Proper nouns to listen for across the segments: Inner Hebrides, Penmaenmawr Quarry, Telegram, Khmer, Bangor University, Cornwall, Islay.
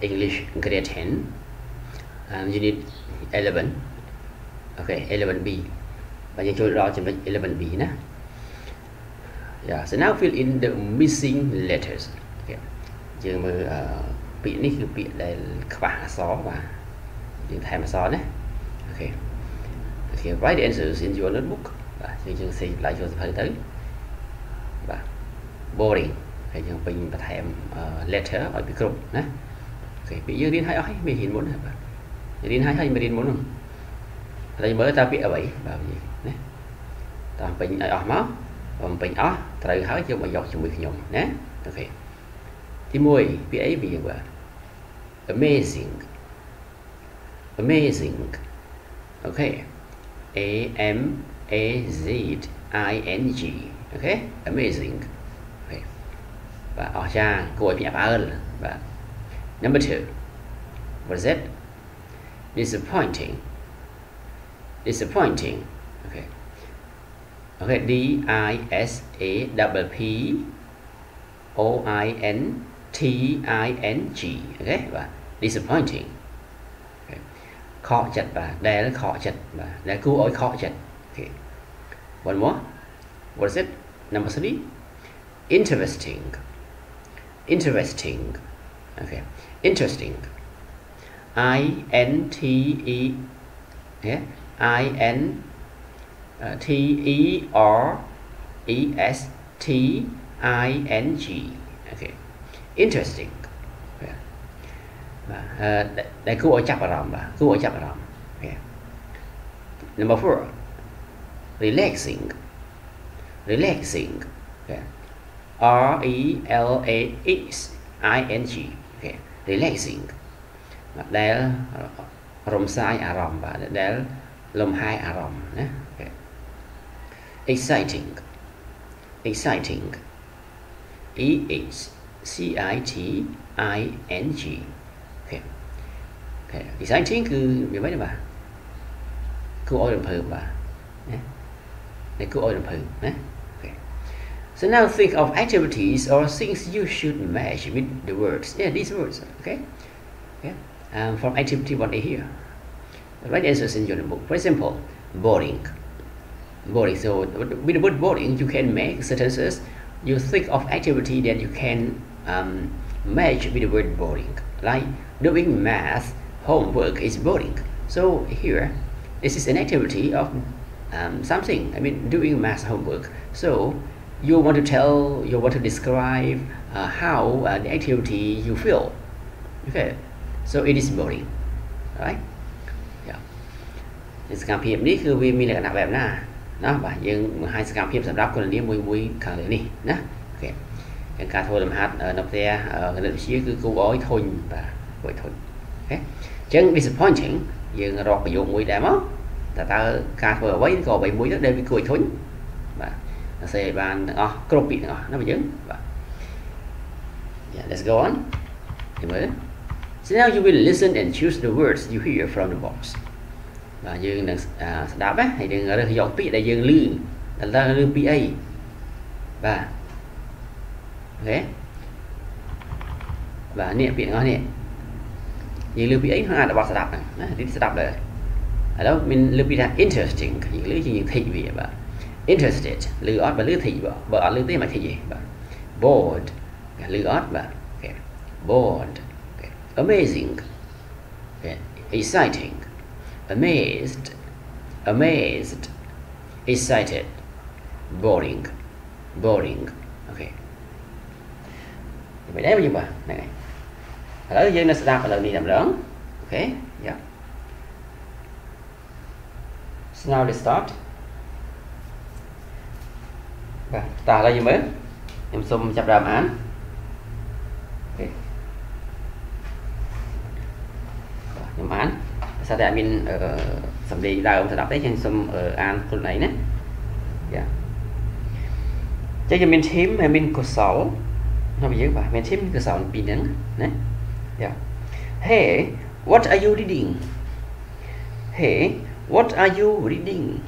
English grade 10 and unit 11. Okay, 11B. But you should write 11B. Nah? Yeah, so now fill in the missing letters. Okay. Just move. Pick this. Pick the class saw. You have a saw. Okay. Okay. Write the answers in your notebook. You just say like your paper. Boring. Okay. You bring the letter or the group. Nah. Okay. But you didn't have. I made it one. You didn't have. I made it one. Tại mới ta biết ở vậy bảo gì nè ta bình ở máu bình ở trời hái cho mọi giọt cho mình nhung nè ok thì mùi bị ấy bị vậy amazing amazing ok amazing ok amazing okay. Và ở cha cô bị ơn và number 2 was it disappointing disappointing okay okay disappointing okay và disappointing okay. Khó chật và đây là khó chật và đây cứu ối khó chật okay one more what is it number 3 interesting interesting okay interesting I N T E yeah I N T E R E S T I N G okay interesting okay. Để cứ ở chập vào mà cứ ở chập vào okay. Number 4 relaxing relaxing okay. R E L A X I N G okay relaxing đây rôm sai à rôm và để lồng hai à rôm nhé okay. Exciting exciting E X C I T I N G okay. Okay. Exciting cứ biết mấy bà cứ ôi đồng phừ bà nhé để cứ ôi đồng phừ nhé okay. So now think of activities or things you should match with the words yeah these words okay yeah. From activity 1A here. The right answers in your book. For example, boring. Boring. So with the word boring, you can make sentences. You think of activity that you can match with the word boring. Like doing math, homework is boring. So here, this is an activity of something. I mean, doing math homework. So you want to tell, you want to describe how the activity you feel. Okay. So it is boring, right? Yeah. สกรรมภาพนี้คือมีลักษณะแบบน่ะเนาะ disappointing ยังรอประโยค yeah, let's go on. So now you will listen and choose the words you hear from the box. Và dương đang đáp á, thì đừng ở giọng bị đại dương lư, là lư PA. Và thế, và niệm bị ngon niệm. Nhưng lư PA nó là box đáp này, đi đáp rồi. Ở đó mình lư bị là interesting, những lư gì những thị vị và interested, lư ót và lư thị vợ, vợ lư thế mà thị gì, bored, lư ót và bored. Amazing, okay. Exciting, amazed, amazed, excited, boring, boring, okay. Vậy đấy bây giờ mà này, ở đây nó sẽ đáp lần đi làm lớn, okay, yeah. So now let's start. Và ta là gì mới? Em xung chập đàm án. Mán sao tại mình sầm đi đào ông đọc đấy trên sông ở an tuần này nhé chắc cho mình thêm hay mình có 6 nó bị dữ vậy mình thêm có 6 pin đến đấy hey what are you reading hey what are you reading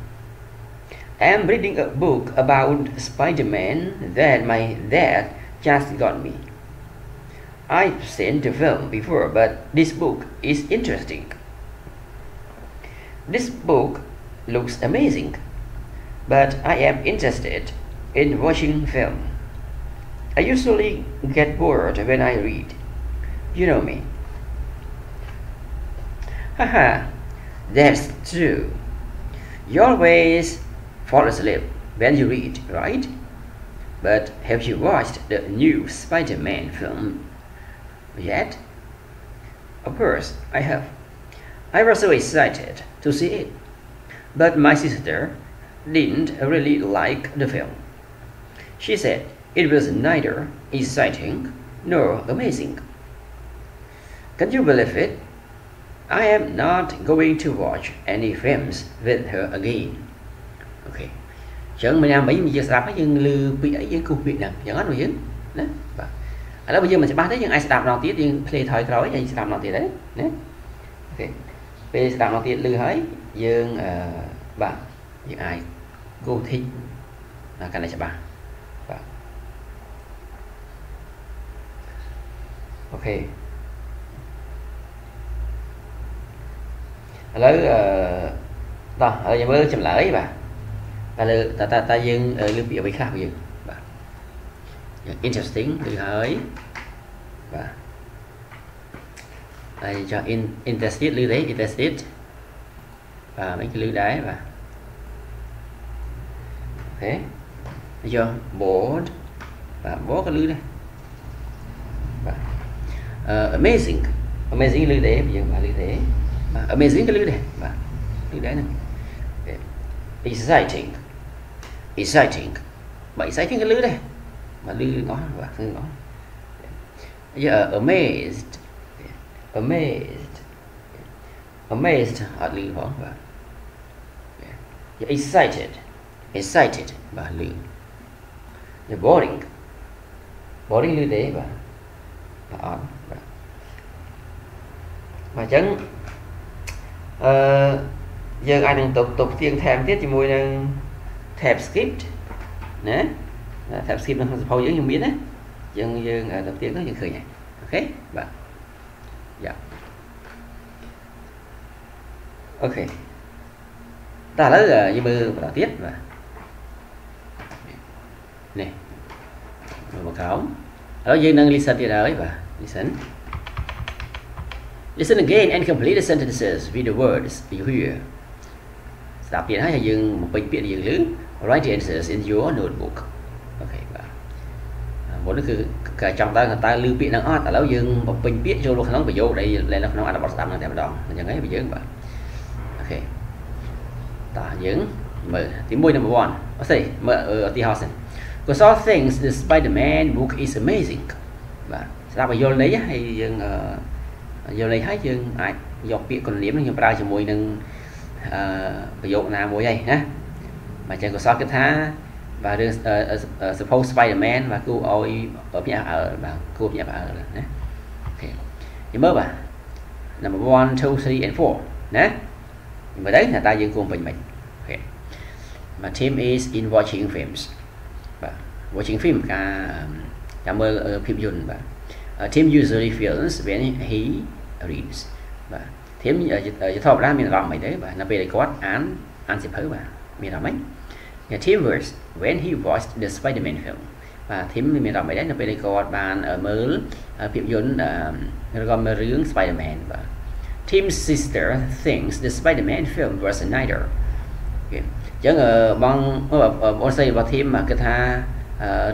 I'm reading a book about Spider-Man that my dad just got me I've seen the film before, but this book is interesting. This book looks amazing, but I am interested in watching film. I usually get bored when I read. You know me. Haha, that's true. You always fall asleep when you read, right? But have you watched the new Spider-Man film yet? Of course, I have. I was so excited to see it, but my sister didn't really like the film. She said it was neither exciting nor amazing. Can you believe it? I am not going to watch any films with her again. Okay. Chẳng mình làm mấy mình giờ sạp nó dân lừa bị ấy dân cục Việt Nam chẳng nói gì nữa. Ở đó bây giờ mình sẽ bắt thấy những ai sạp nào tiết riêng play thời rồi những sạp nào tiết đấy. Nè. Okay. Về sạp nào tiết lừa hỡi dân bạn những ai cô thích là cái này sẽ bạn. Okay. ឥឡូវតោះឥឡូវយើងមើលចម្លើយបាទឥឡូwយើងលឺពាក្យអ្វីខ្លះយើងinterestingលឺហើយបាទហើយចាំinterestedលឺទេinterestedបាទនេះគឺលឺដែរបាទអូខេឥឡូវboredបាទboredក៏លឺដែរបាទamazing amazing ก็ลือได้บ่ลือได้นะ exciting บ่ exciting ก็ลือได้บ่ลือเนาะบ่ลือเนาะ amazed amazed amazed หาลือบ่ excited excited บ่ลือ boring boring ลือได้บ่บ่บ่ giờ ai đang tục tiền thèm tiết thì mùi đang thèm skip nè thèm skip là không những biết đấy dân ở đầu tiên nó những khởi này ok bạn dạ ok ta lấy là như mưa và tiết mà nè một cáo đó dân đang listen thì đấy và listen Listen again and complete the sentences with the words you hear. Stop here. Hay dừng một bình biện dừng lứ. Write the answers in your notebook. Okay. Một cái cả trong ta người ta lưu biện năng át. Tại lâu dừng một bình biện vô luôn không phải vô. Đây lên nó ăn là bọt tạm là tạm đòn. Như thế bị dừng vậy. Okay. Ta dừng mở tí môi number one. Okay. Mở ở tí house. Because all things the Spider-Man book is amazing. Và sao mà vô lấy hay dừng giờ lấy hết dương ai dọc biển còn liếm nhiều ra cho mùi nâng ví dụ là mùi đây nhé mà chẳng có sót cái thá và đưa suppose Spider-Man và cô ôi ở nhà ở và cô nhà bà ở nhé thì mơ bà number 1, 2, 3 and 4 nhé mà đấy là ta dương cùng mình okay. Mà team is in watching films và watching film cả mơ phim dùn và Tim usually feels when he reads. Và Tim giờ thọ ra mình làm mấy đấy và nó về để có án xếp hứa và mình làm mấy. Tim works when he watched the Spider-Man film. Và Tim mình làm mấy đấy nó về để có bàn ở mới phim dồn nó gọi là riêng Spider-Man và Tim's sister thinks the Spider-Man film was a nightmare. Chẳng ở bằng ông xây và Tim mà cái tha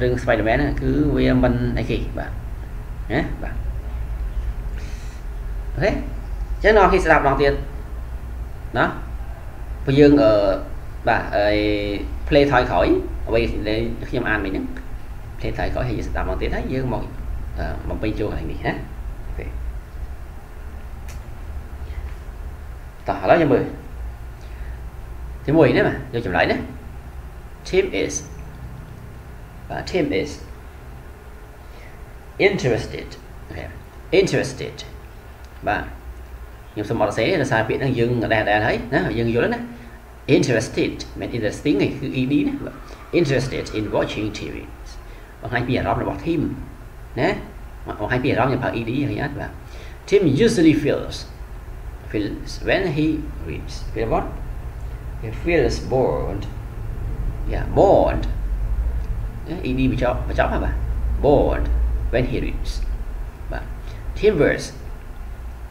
riêng Spider-Man cứ về mình này kì và nhé bạn thế chứ nó khi sẽ đọc bằng tiền đó bây giờ ở bà play thoải khỏi bây đây khi mà ăn mình play thoải khỏi thì sẽ đọc bằng tiền thấy dương một bên chua này mình nhé tỏ đó cho 10 thì 10 nữa mà vô chậm lại đấy team is interested okay. Interested và nhiều số mọt sẽ là sai biển đang dừng ở đà thấy nó dừng vô đó nè interested mình interesting này cứ ý đi nè interested in watching TV bằng hai biển đó là bọt phim nè Orang IP ramai pakai ID yang ada. Tim usually feels when he reads. Feel what? He feels bored. Yeah, bored. Ini macam apa? Bored when he reads. Timbers.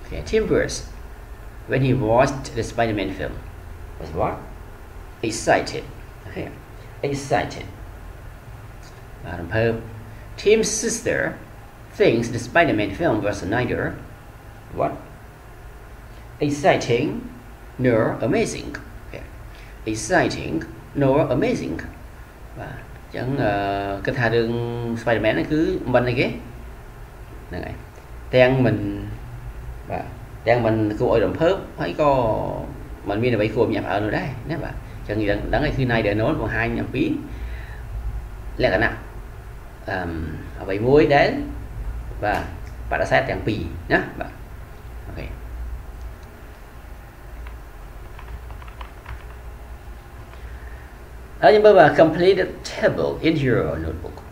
Okay, timbers. When he watched the Spider-Man film, was what? Excited. Okay, excited. Bottom pope. Tim's sister thinks the Spider-Man film was neither what? Exciting nor amazing. Okay. Exciting nor amazing. Và chẳng cái thà đường Spider-Man nó cứ mình này cái này. Tên mình và đang mình cứ ôi đầm phớp thấy có mình biết là bảy cua nhập ở rồi đấy nè bà chẳng gì đáng ngày khi nay để nói còn hai nhập phí là cái nào ở bảy muối đến và bạn đã xét chẳng pì nhá bà. Ok đó nhưng mà complete the table in your notebook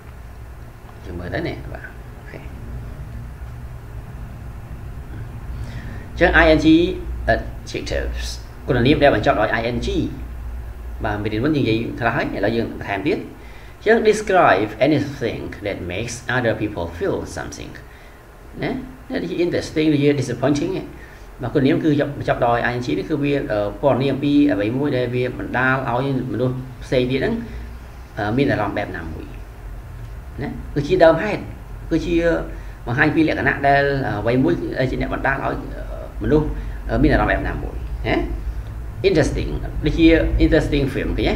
chúng mới đấy nè bà. Chứ ING adjectives còn là niệm đây bạn chọn loại ING và mình đến vấn đề gì thật là hết là dừng thèm biết chứ describe anything that makes other people feel something nè interesting là disappointing mà còn niệm cứ chọn loại ING đấy cứ việc còn niệm pi ở bảy mũi đây việc mình đa áo như mình luôn xây điện mình là làm đẹp nằm mũi nè cứ chia đơm hết cứ chia mà hai pi lại cả nặng đây bảy mũi trên này bạn đang nói mình luôn ở bên là làm đẹp làm buổi nhé. Interesting đi kia interesting phim cái nhé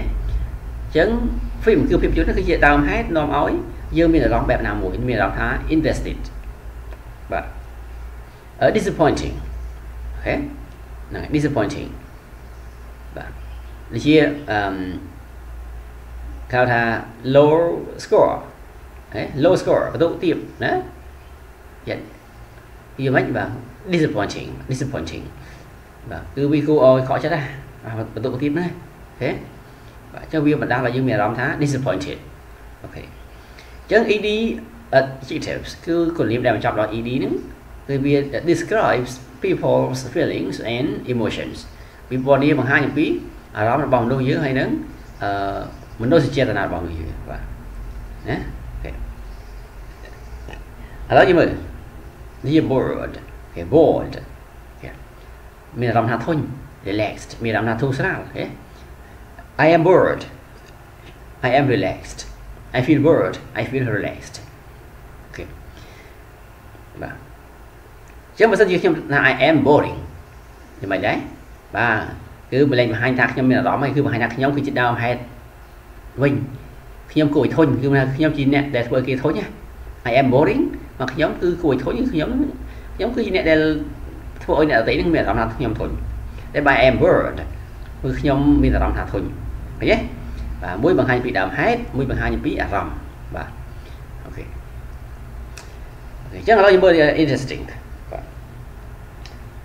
chấn phim kêu phim trước nó cái gì tao hết nom ói dương mình là làm đẹp làm buổi mình làm khá interested và ở disappointing ok này disappointing và đi kia cao tha low score đấy low score độ điểm đấy vậy như vậy và disappointing disappointing và cứ vi cô ơi khỏi chết à và tụ tiếp đấy thế và cho viên mình đang là dương mẹ làm thá disappointed ok chứ ed adjectives cứ còn niệm đàm chọn loại ed nữa người Việt describes people's feelings and emotions vì body bằng hai những phí ở đó là vòng đôi dưới hay nắng mình đôi sẽ chia là nào vòng dưới và nhé ok ở đó như mình đi bored okay, bored yeah. Mình làm thà thôi relaxed mình làm thà thu sao thế okay. I am bored I am relaxed I feel bored I feel relaxed ok và chứ mà sao chứ là I am boring thì mày đấy và cứ mình lên mà hai thằng nhóm mình là đó mày cứ mà hai thằng nhóm khi chị đau hay mình khi nhóm cùi thôi nhưng mà khi nhóm chị nè để thôi kia thôi nhá I am boring mà khi nhóm cứ cùi thôi nhưng nhóm cứ như này đây thôi này tí nhưng mình làm thằng nhóm thôi đây bài em bored nhóm mình là làm thằng thôi thấy chứ và mũi bằng hai bị đàm hết mũi bằng hai bị rầm và ok chắc là nó như interesting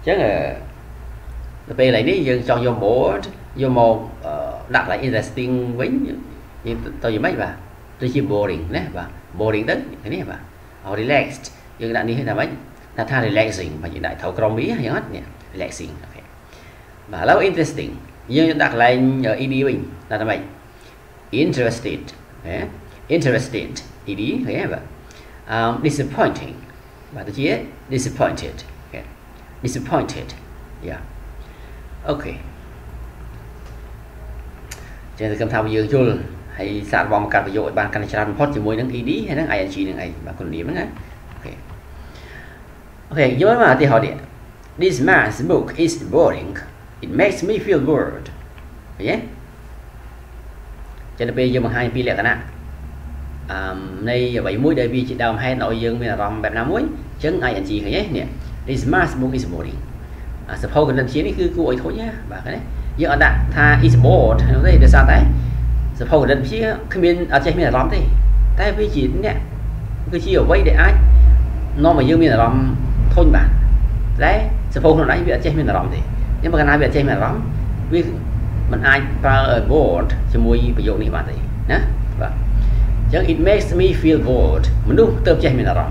chắc là về lại đấy dừng cho vô bored vô một đặt lại interesting với nhưng tôi gì mấy và tôi chỉ boring đấy và boring đấy thế này và relaxed nhưng đã đi hết là mấy là tha relaxing và hiện đại thấu trong mỹ hay hết nhỉ relaxing okay. Và lâu interesting nhưng đặt lại ở ed mình là làm ảnh interested okay. Interested ed thế vậy disappointing và tôi chỉ disappointed okay. Disappointed yeah ok trên cầm thao dương chul hay sạc bom cà vô bàn canh chan hot thì môi nắng ed hay nắng ing này mà còn điểm nữa okay, you want to hold it. This man's book is boring. It makes me feel bored. Okay? Cho nên bây giờ bằng hai pi lệ cả nè. Này vậy mũi đời vi chị đào hay nội dương mình là rồng bẹp nam mũi. Chứng ai anh chị thấy nhé nè. This man's book is boring. Suppose cái lần chiến này cứ cùi thôi nhé. Và cái đấy. Nhưng ở đạn tha is bored. Nó đây để sao đấy? Suppose cái lần chiến khi mình ở trên mình là rồng thế. Tại vì chị nè. Cứ chỉ ở vây để ai. Nó mà dương mình là rồng thôi bạn đấy suppose nó nãy việc chơi mình là lắm thì nhưng mà cái này việc chơi mình là lắm vì mình ai ta bored thì mùi phải dụng này bạn thì nhá và it makes me feel bored mình đúng tớ chơi mình là lắm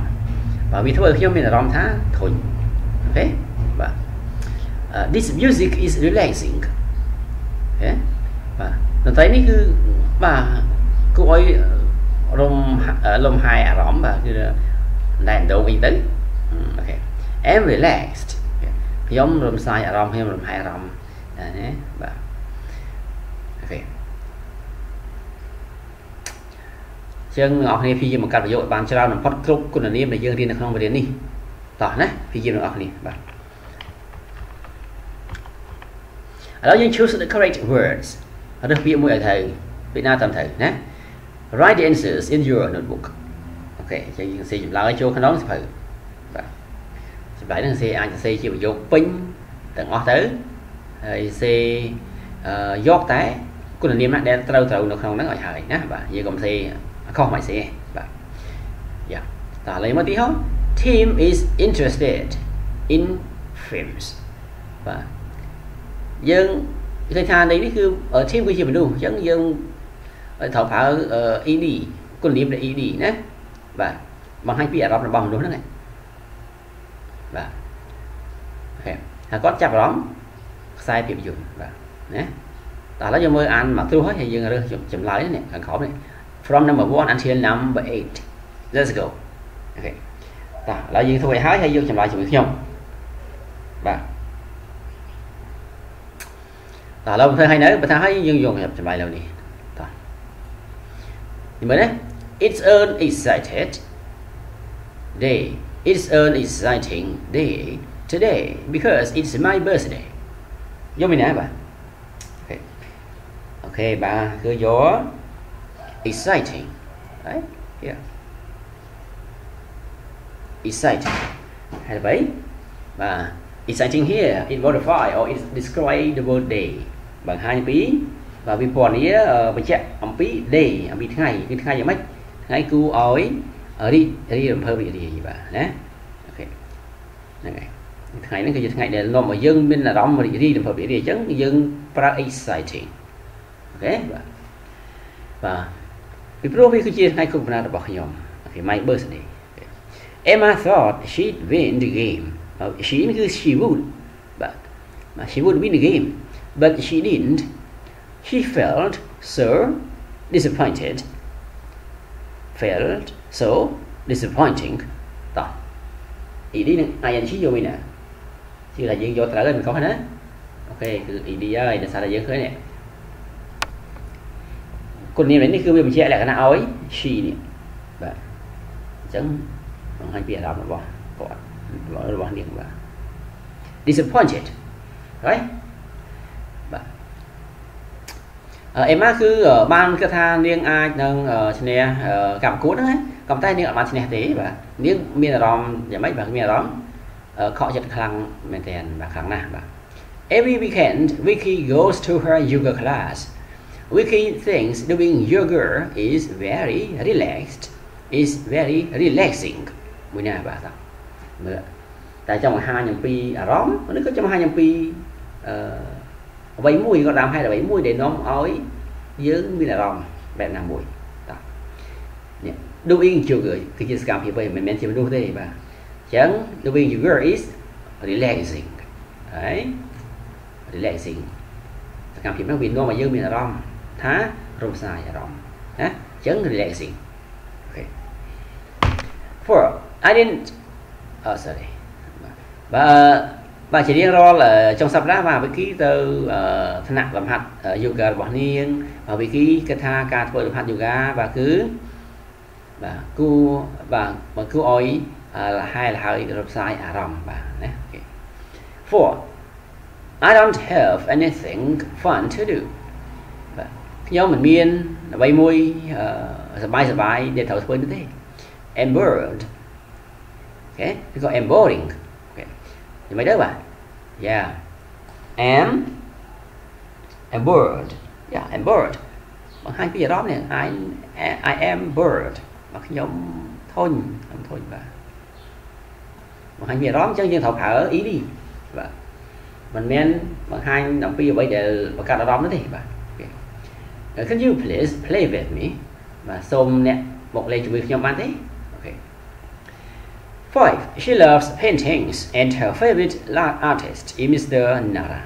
Okay? This music is relaxing. Okay? Okay. I'm relaxed. Okay. Chương ngọc này phi một cặp vợ bạn cho ra một phát group của nền để dương riêng là không về đến đi tỏ nè phi dương ngọc này bạn đó you choose the correct words ở đây phi mỗi thầy Việt Nam tầm thầy nhé write the answers in your notebook ok cho dương xây lại cho cái đó thử bảy thằng xây anh xây chịu vô pin tận ngõ thứ xây giót té của nền này để trâu trâu được không nó gọi thời nhé và như công ty không phải xe bạn dạ ta lấy một tí không team is interested in films và dân cái thằng đấy cứ ở team cái gì mình luôn dân dân thảo phá ở ED con niệm là ED nhé và bằng hai phía đọc là bằng đúng thế này và thằng có chặt lắm sai tiệm dùng và nhé ta lấy cho mơ ăn mà tôi hết thì dừng rồi chậm lại này càng khó này from number 1 until number 8 let's go okay ta lại dương thôi hái hay dương chậm lại chậm không và ta lâu thôi hay nữa bà thấy dương dùng chậm lại lâu đi ta thì mới đấy it's an excited day it's an exciting day today because it's my birthday giống mình nè bà okay okay bà cứ gió exciting, right? Yeah. Exciting. Anyway, exciting here. It modify or it describe the word day. Bằng hai bí và vi bọn ý bằng chạy ẩm bí day ẩm bí thứ ngày giờ mấy ngày cứu ói ở đi thế đi làm hơi bị gì bà nhé. Okay. Này thứ ngày nó cứ thứ ngày để lo mà dân bên là đóng mà đi làm hơi bị gì chứ dân pra exciting. Okay. Và before we could get I could not about him. Okay, my birthday. Okay. Emma thought she'd win the game. She knew she would, but she would win the game, but she didn't. She felt so disappointed. Felt so disappointing. Đó. Ý đi ai anh chỉ vô mình nè. Chứ là dân vô trả lời mình có hết á. Ok, cứ ý đi ơi, để sao là dân khởi nè. Còn niềm đến thì cứ mình chia lại cái nào ấy chỉ vậy chẳng bằng hai bìa làm mà bỏ điểm và disappointed đấy vậy em á cứ ở ban cái than riêng ai đang ở trên này cảm cúi đấy cầm tay niệm ở ban trên này thế và niệm miền là đòn giải mấy và miền đó họ giật khăn miền tiền và khăn nào và every weekend Vicky goes to her yoga class Vicky thinks doing yoga is very relaxed, is very relaxing. Mùi nè bà sao? Mùi tại trong 2 nhầm pi à róm, nó có trong 2 nhầm pi 70 con làm hay là 70 để nó ói dưới mi là rồng, bẹn làm mùi. Doing yoga, cái gì cảm thì bây mình men chìm đu thế bà. Chẳng doing yoga is relaxing. Đấy, relaxing. Cảm thì nó bị nó mà dưới mi là rồng. Hả? Rồng xài à rồng hả? Chấn relaxing okay. For I didn't sorry bà chỉ điên ro là trong sắp đá và với ký từ thân nặng làm hạt yoga bỏ niên và với ký cái tha ca thôi làm hạt yoga và cứ và cứ oi là hai rồng xài à rồng bà nhé okay. For I don't have anything fun to do nhóm mình miên là bay môi sờ bay để thảo phơi như thế em bored okay gọi em boring okay thì mấy đứa bạn yeah em bored yeah em bored bằng hai cái đó này I am bored mà cái nhóm thôn và bằng hai cái đó chứ riêng thảo phở ý đi và mình men bằng hai đồng bây giờ bây giờ bằng cả đó nữa thì bạn can you please play with me? Và xôm nè, một lên chuẩn bị nhóm bạn thế. Okay. 5. She loves paintings and her favorite artist is Mr. Nara.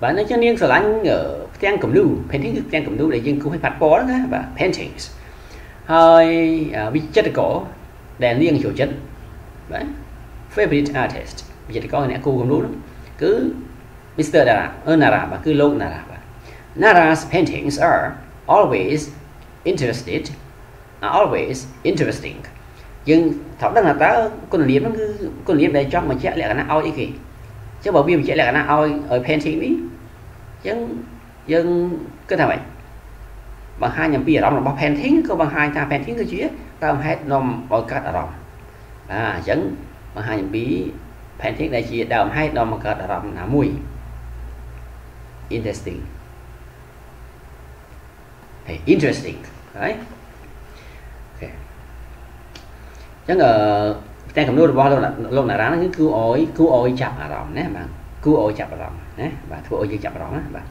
Và nó cho nên là anh ở trang cầm lưu painting trang cầm lưu để dân cũng phải phát bó đó và paintings hơi bị chất cổ để liên chủ chất đấy favorite artist bây giờ có này cô cầm lưu đó cứ Mr. Nara Nara và cứ lâu Nara và Nara's paintings are always interesting nhưng thảo đang là ta con liếm đây cho mà chạy lại là ao ý kì chứ bảo viêm chạy lại là ao ở painting ấy nhưng cái thằng này bằng hai nhầm bia đó là bằng painting có bằng hai ta painting cái chuyện ta hết nằm ở cả đà rồng à vẫn bằng hai nhầm bia painting này chỉ đào hết nằm ở cả đà rồng là mùi interesting hey, interesting đấy chẳng ở đang cầm nút bò lâu là rán cứ cứu ôi chặt à rồng nè bạn cứu ôi chặt à rồng nè và thua ôi chặt à rồng bạn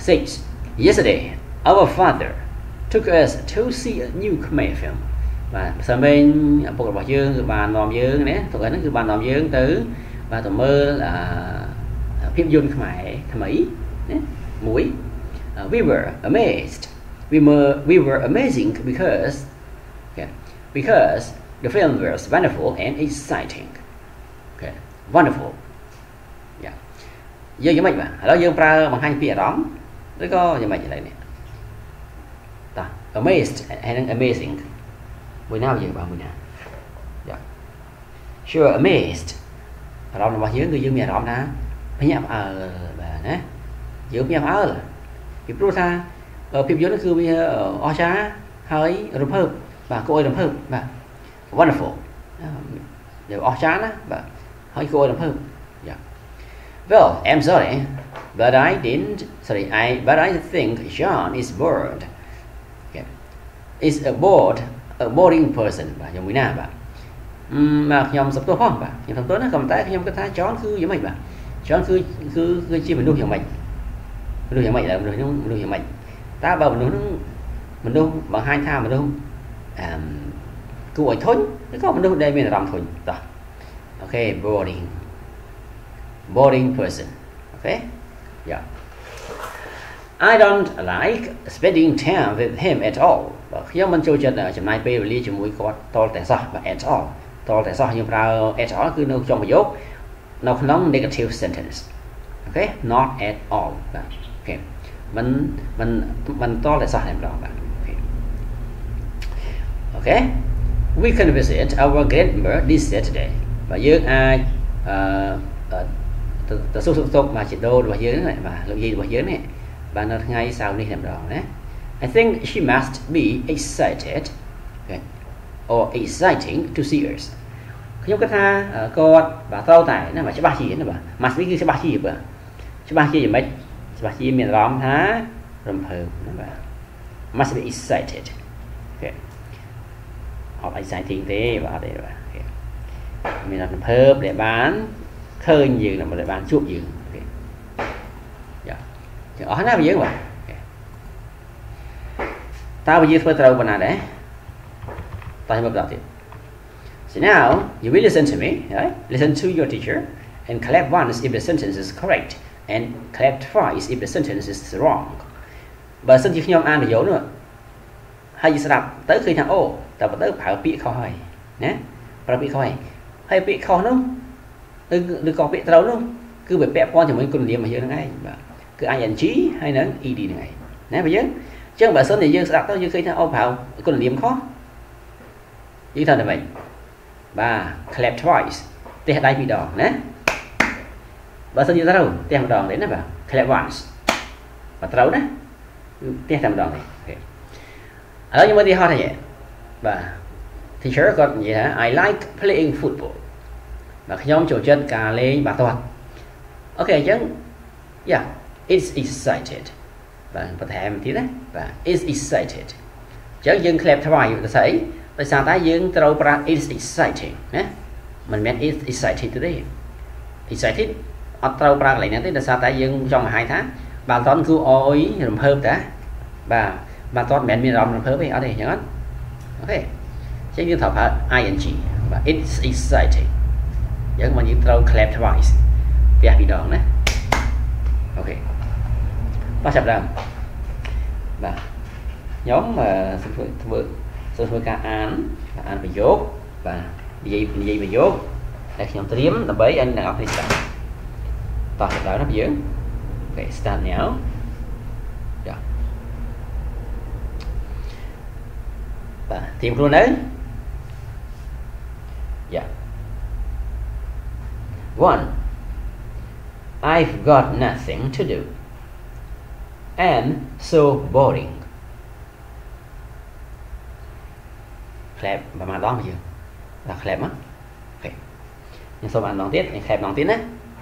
6 yesterday our father took us to see a new Khmer film và xem bên bộ bảo dương bà nòm dương nè tụi nó cứ bà nòm dương tứ và tụi mơ là phim dương Khmer thầm ý nè mũi we were amazed we were amazing because the film was wonderful and exciting. Okay, wonderful. Yeah. Giờ như vậy mà, đó giờ pra bằng hai phía đó, nó có như vậy như này nè. Ta, amazed and amazing. Buổi nào giờ bà buổi nào. Yeah. Sure amazed. Đó là bao nhiêu người dương mẹ đó nè. Mấy nhà ở bà nè. Giữa nhà ở. Cái pro tha, ở phim dưới nó cứ ở Ocha, hơi rụp hợp và cô ơi rụp hợp và wonderful đều off chán á và hỏi cô làm hơn yeah. Well I'm sorry but I think John is bored okay. Is a boring person và giống như nào mà nhom sắp tối không và nhom sắp tối nó cầm tay nhom cái tay John cứ giống mình và John cứ chia mình luôn hiểu mình là mình hiểu mình ta bảo mình luôn bằng hai tha mình luôn cứ ổi thôi, nó có một đôi đây mình làm thôi, đó. Ok, boring person, ok, yeah. I don't like spending time with him at all. Khi mình chơi chơi ở trong này, bây giờ đi chơi mũi có to tại sao và at all, to tại sao nhưng mà at all cứ nó trong một dốt, nó không negative sentence, ok, not at all, ok, mình to tại sao này đó, ok. We can visit our grandmother this Saturday. Và dương ai ta xúc mà chỉ đô và dương này mà làm gì và dương này và nó ngay sau đi làm đó đấy. I think she must be excited, okay. Or exciting to see us. Khi chúng ta con bà tao tải nó mà sẽ ba chi nữa mà must be sẽ ba chi vậy? Sẽ ba chi gì mấy? Sẽ ba chi miền Róm hả? Rầm hờm nó mà must be excited. Okay. Học anh sai tiếng thế và để mình làm phớp để bán khơi nhiều là một để bán chuột nhiều chứ ở nào bây giờ vậy tao bây giờ phải tao bận đấy tao hiểu được so now you will listen to me right? Listen to your teacher and clap once if the sentence is correct and clap twice if the sentence is wrong và xin chịu nhau ăn được dấu nữa hay gì sẽ đọc tới khi nào ô ta bắt tới phải bị khỏi nhé phải bị khỏi hay bị khó lắm đừng có bị tao luôn cứ bị bẹp con thì mình còn điểm mà hiểu ngay cứ ai nhận trí hay nắng y đi này nè bây giờ chứ bà sớm thì dương sẽ đọc tới như khi nào ô phải còn điểm khó như thế này vậy và clap twice thì đại bị đòn nhé bà sớm như thế đâu tem đòn đến là bảo clap once và tao đấy tem đòn này ở nhưng mà đi ho này vậy và teacher có gì hả I like playing football và nhóm trò chơi cà lê bà toàn ok chứ yeah it's excited và có thèm tí đấy và it's excited chứ dân clap thoải người ta thấy tại sao ta dân trâu pra it's exciting nhé mình mẹ it's excited today excited ở trâu pra lại nhắn tới là sao ta dân trong 2 tháng bà toàn cứ ôi làm hơn đã bà toàn mẹ mình làm hơn với ở đây nhớ ok Check the top part ing, but it's exciting. Young when you throw clap twice. Be happy dog, eh? Okay. Pass up down. Và nhóm mà xin thưa ca án phải dốt và gì mà dốt. Đây nhóm tôi điểm là bấy anh đang học thì sao? Toàn đó nó dữ. Okay, start now. Rồi. Và tìm luôn đấy. Yeah. One. I've got nothing to do. And so boring. Clap và mà đó mà chưa? Là clap á. Okay. Nhưng sau bạn đón tiếp, anh clap đón tiếp đấy.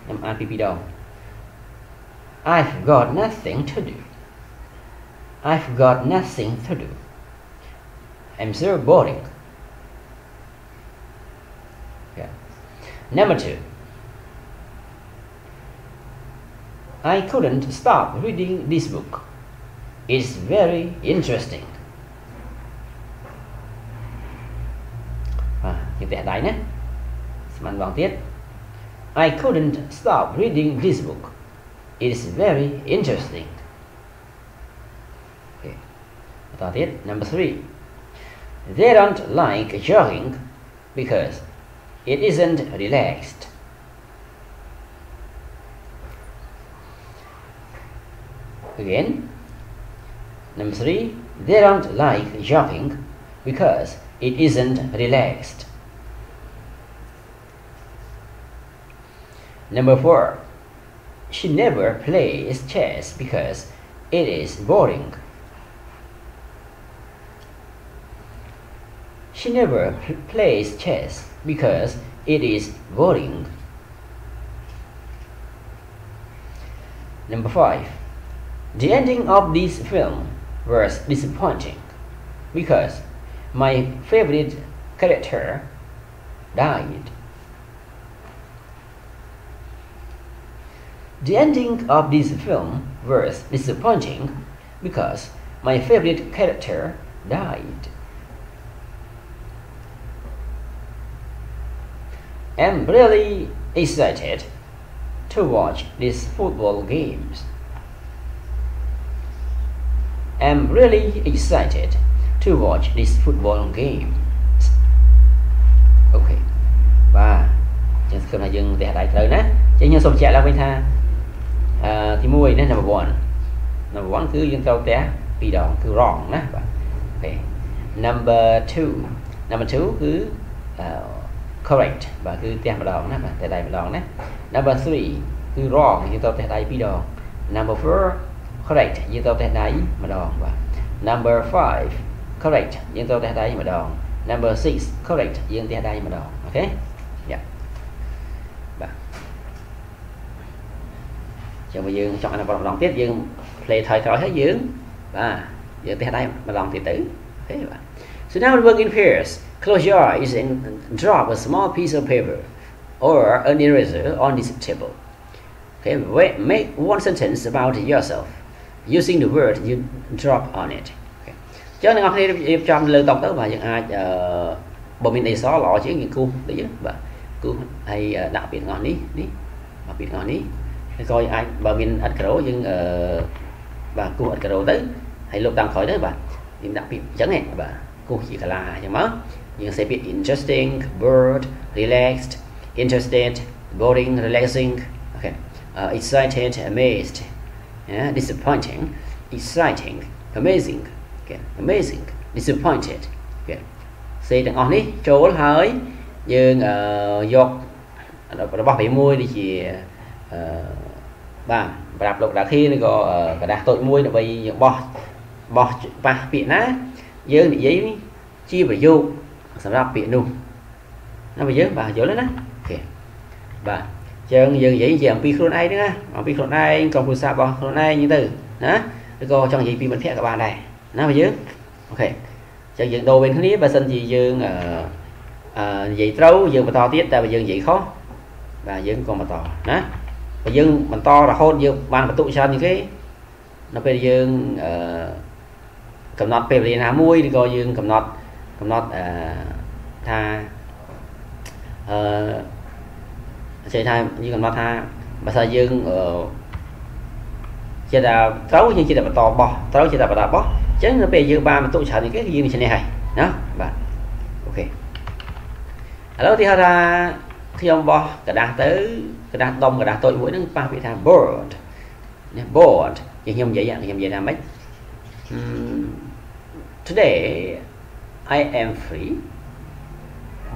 Em ăn pipi đầu. I've got nothing to do. I've got nothing to do. I'm so boring. Okay. Number two. I couldn't stop reading this book. It's very interesting. I couldn't stop reading this book. It's very interesting. Okay. That's it. Number three. They don't like jogging because it isn't relaxed. Again, number three, they don't like jogging because it isn't relaxed. Number four, she never plays chess because it is boring. She never plays chess because it is boring. Number five, the ending of this film was disappointing because my favorite character died. The ending of this film was disappointing because my favorite character died. I'm really excited to watch these football games. I'm really excited to watch this football game. Okay. Và chúng ta dừng để đại tới nè. Chứ như xong chạy là bên tha. Thì mùi nên number one. Number one cứ dân tao té vì đó cứ wrong nè. Okay. Number two. Number two cứ correct và cứ té một đòn nè mà té đại một đòn nè. Number three cứ wrong dân tao té đại vì đó. Number four correct dân tao té đại một đòn và number five correct dân tao té đại một đòn. Number six correct dân té đại một đòn. Okay. Yeah. Chúng bây giờ chọn là một đòn tiếp dương play thời thói hết dương và giờ té đại một đòn thì tử. Okay. So now we work in pairs. Close your eyes and drop a small piece of paper or an eraser on this table. Okay, make one sentence about yourself using the word you drop on it. Okay. Cho nên ngọc thì điệp chọn lời tổng tới và những ai bộ mình để xóa lọ chứ những cung đấy chứ và cung hay đạo biển ngon ní ní và biển ngon ní coi ai bà mình ăn cẩu nhưng bà cung ăn cẩu tới hay lục tàng khỏi tới và điểm đặc biệt chẳng hạn và cung chỉ là nhưng mà những sẽ bị interesting, bored, relaxed, interested, boring, relaxing. Okay. Excited, amazed, yeah, disappointing, exciting, amazing, okay, amazing, disappointed, okay. Say đằng on đi, trốn hơi, nhưng giọt, nó bóc bị môi đi chỉ và đạp lục đã khi nó có cả đạp tội môi nó bị bỏ và bị ná, dương bị giấy chia và vô, sau đó bị nung, nó bị dớt và dối lên đó, okay, và chừng dừng vậy giờ pi khôn ai nữa pi khôn ai còn phù sa bò khôn ai như từ đó cô trong gì pi mình phép các bạn này nó mà dướng ok chừng dừng đồ bên thứ nhất và xin gì dừng vậy trâu dừng mà to tiếp ta và dừng vậy khó và dừng còn mà to đó và dừng mình to là hôn dừng bạn mà tụ sao những cái nó bây dừng cầm nọt về là mua đi coi dừng cầm nọt tha chơi thay như còn ba tha bà sao dương ở chơi là tấu nhưng chỉ là to bò tấu chỉ là bà bó chứ nó bây giờ ba mà tụ sở những cái gì mình trên này đó bạn ok ở đó thì ra khi ông bò cả đàn tới cả đàn đông cả đàn tôi mũi nó ba bị thằng board board vậy nhung vậy dạng nhung vậy là mấy today I am free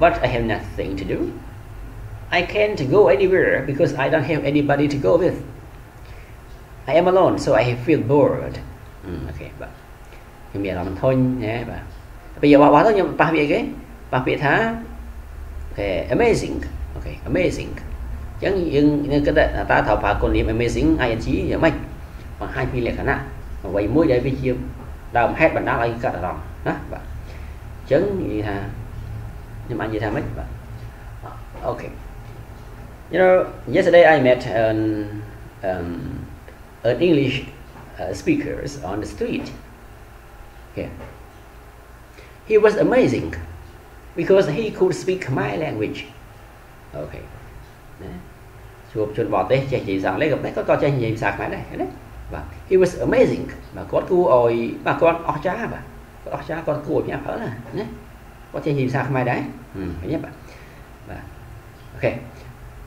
but I have nothing to do. I can't go anywhere because I don't have anybody to go with. I am alone, so I feel bored. Okay, but nhưng mà làm thôi nhé bà. Bây giờ bà thôi nhưng bà bị cái bà bị thá. Okay, amazing. Okay, amazing. Chẳng những cái là ta thảo bà con niệm amazing ai chí nhớ mình bằng hai phi lệ khả năng quay mũi đây với chiêm đào hết bản đá lại cả lòng đó bà. Chẳng gì thà nhưng mà gì thà mấy bà. Okay. You know, yesterday I met an English speakers on the street. Yeah. He was amazing because he could speak my language. Okay. He was amazing. Okay.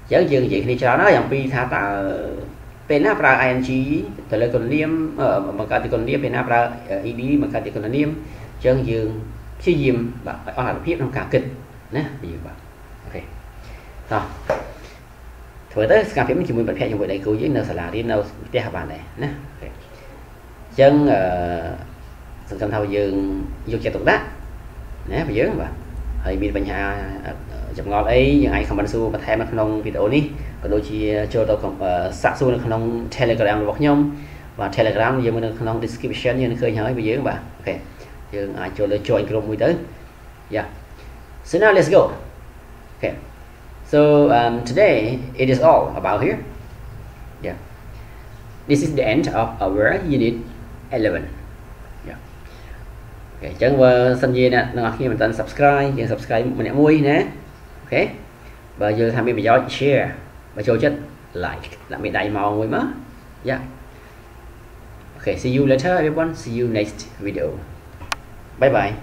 Chẳng dừng vậy thì cho nó rằng pi tha ta penapra ing từ lời còn liêm mà cả từ còn liêm penapra id mà cả từ còn liêm chẳng dừng suy dìm và on là biết trong cả kịch nhé bây giờ ok rồi thôi tới cà phê mình chỉ muốn bật phe trong buổi đấy cứu với nợ sả đi nợ tè hà bàn này nhé chẳng sự cầm thao dừng vô chạy tục đá nhé bây giờ và hơi bị bệnh hạ chậm ngọt ấy những ai không bắn su và thay mặt không video ní còn đôi khi cho tôi còn sạ su nó không telegram bọc nhom và telegram giờ mình không description như nó khơi nhói bây giờ các bạn ok nhưng ai cho tôi join group mới tới yeah so now let's go okay so today it is all about here yeah this is the end of our unit 11 yeah okay chẳng qua sinh viên nè nó khi mình tên subscribe mình mũi nè ok và giờ tham gia vào share và cho chất like là mình đại màu mới mà yeah okay see you later everyone see you next video bye bye